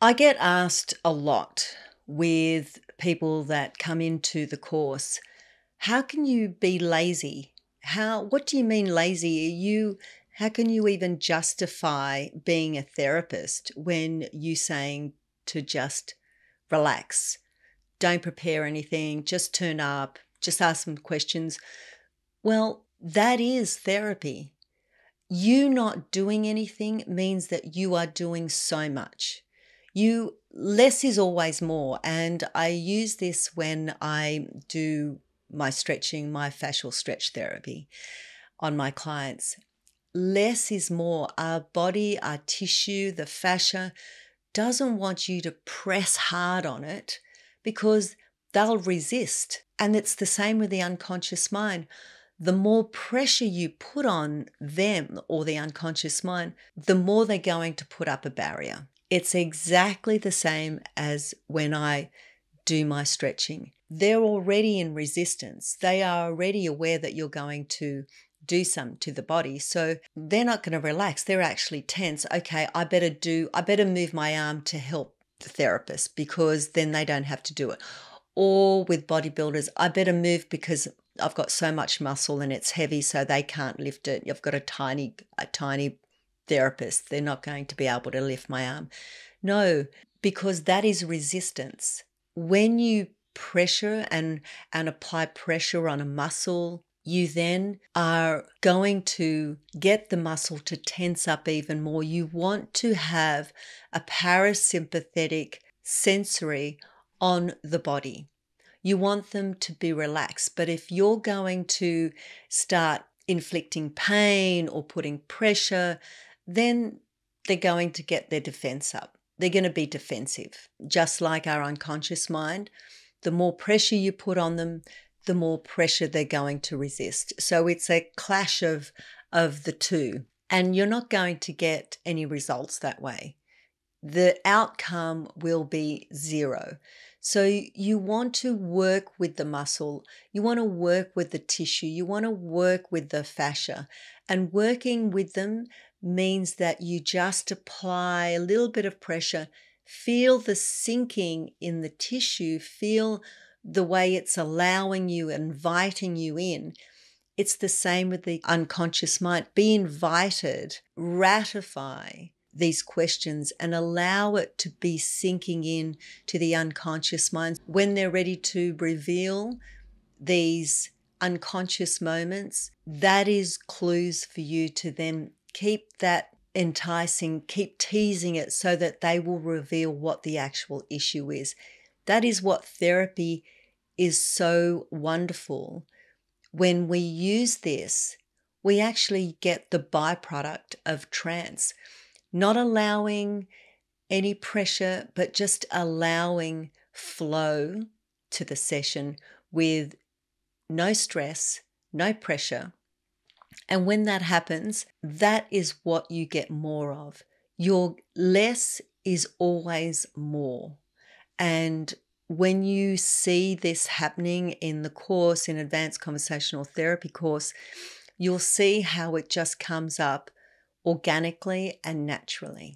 I get asked a lot with people that come into the course, how can you be lazy? What do you mean lazy? How can you even justify being a therapist when you're saying to just relax, don't prepare anything, just turn up, just ask some questions? Well, that is therapy. You not doing anything means that you are doing so much. Less is always more. And I use this when I do my stretching, my fascial stretch therapy on my clients. Less is more. Our body, our tissue, the fascia doesn't want you to press hard on it because they'll resist. And it's the same with the unconscious mind. The more pressure you put on them or the unconscious mind, the more they're going to put up a barrier. It's exactly the same as when I do my stretching. They're already in resistance. They are already aware that you're going to do something to the body. So they're not going to relax. They're actually tense. Okay, I better move my arm to help the therapist because then they don't have to do it. Or with bodybuilders, I better move because I've got so much muscle and it's heavy so they can't lift it. You've got a tiny therapist, they're not going to be able to lift my arm. No, because that is resistance. When you pressure and apply pressure on a muscle, you then are going to get the muscle to tense up even more. You want to have a parasympathetic sensory on the body. You want them to be relaxed. But if you're going to start inflicting pain or putting pressure, then they're going to get their defense up. They're going to be defensive, just like our unconscious mind. The more pressure you put on them, the more pressure they're going to resist. So it's a clash of the two, and you're not going to get any results that way. The outcome will be zero. So you want to work with the muscle, you want to work with the tissue, you want to work with the fascia, and working with them means that you just apply a little bit of pressure, feel the sinking in the tissue, feel the way it's allowing you, inviting you in. It's the same with the unconscious mind. Be invited, ratify these questions and allow it to be sinking in to the unconscious mind. When they're ready to reveal these unconscious moments, that is clues for you to then keep that enticing, keep teasing it so that they will reveal what the actual issue is. That is what therapy is so wonderful. When we use this, we actually get the byproduct of trance. Not allowing any pressure, but just allowing flow to the session with no stress, no pressure. And when that happens, that is what you get more of. Your less is always more. And when you see this happening in the course, in Advanced Conversational Therapy course, you'll see how it just comes up organically and naturally.